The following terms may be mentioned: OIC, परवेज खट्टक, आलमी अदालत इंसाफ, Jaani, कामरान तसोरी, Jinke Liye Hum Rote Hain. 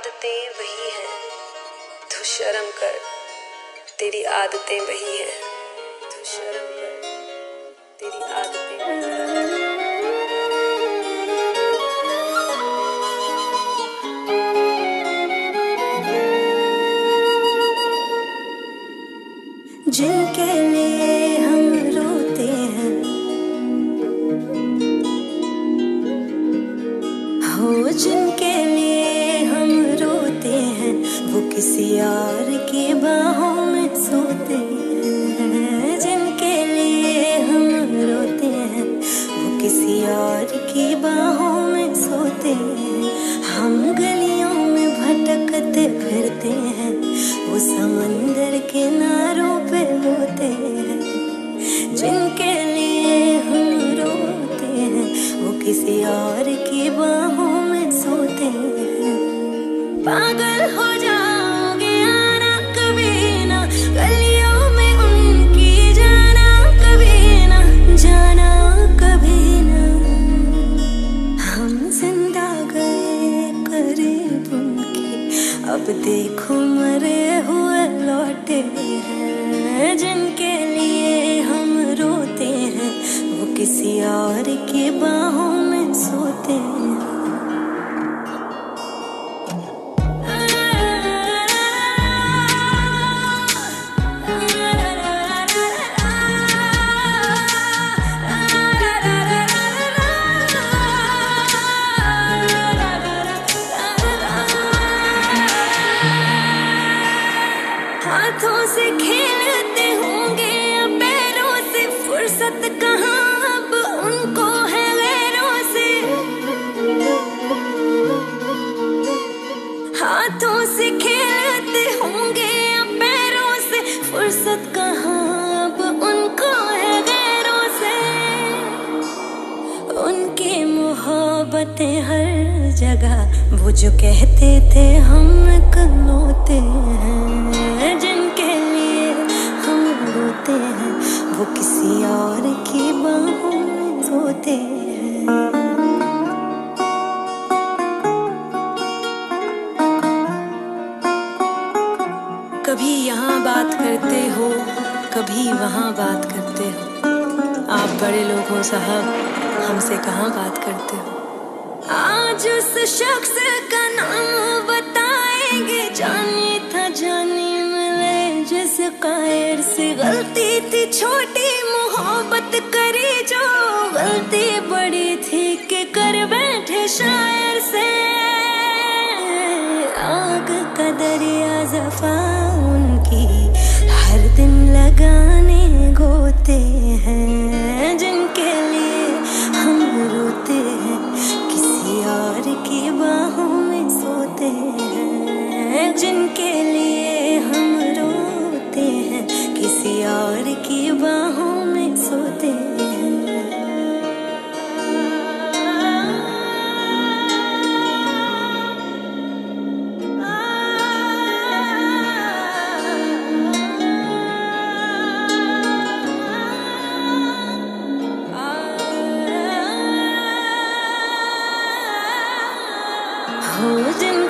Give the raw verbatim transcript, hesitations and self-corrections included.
आदतें वही हैं, तू शर्म कर, तेरी आदतें वही हैं, तू शर्म कर, तेरी आदतें वही हैं। जिनके लिए हम रोते हैं, हो जिनके लिए हम रोते हैं, वो किसी और के बाहों में सोते हैं। जिनके लिए हम रोते हैं, वो किसी और की बाहों में सोते हैं। हम गलियों में भटकते फिरते हैं, वो समंदर किनारों पे होते हैं। जिनके लिए हम रोते हैं, वो किसी और की बाहों में सोते हैं। पागल हो जाओगे आना कभी ना, गलियों में उनकी जाना कभी ना, जाना कभी ना। हम जिंदा गए करीब उनके, अब देखो मरे हुए लौटे हैं। जिनके लिए हम रोते हैं, वो किसी और की बाहों में सोते हैं। हाथों से खेलते होंगे पैरों से, फुर्सत कहाँ अब उनको है गैरों से। हाथों से खेलते होंगे पैरों से, फुर्सत कहाँ अब उनको है गैरों से। उनकी मोहब्बतें हर जगह, वो जो कहते थे हम कलोते हैं। हैं, वो किसी और की बाहों में सोते हैं। कभी यहाँ बात करते हो, कभी वहाँ बात करते हो, आप बड़े लोगों साहब हमसे कहाँ बात करते हो। आज उस शख्स का नाम बताएंगे, जानी था जानी कायर से। गलती थी छोटी मोहब्बत करी जो, गलती बड़ी थी कि कर बैठे शायर से। आग का दरिया जफा उनकी, हर दिन लगाने गोते हैं। जिनके लिए हम रोते हैं, किसी और की बाहों में सोते हैं। जिनके लिए किसी और की बाहों में सोते हैं। हो जिन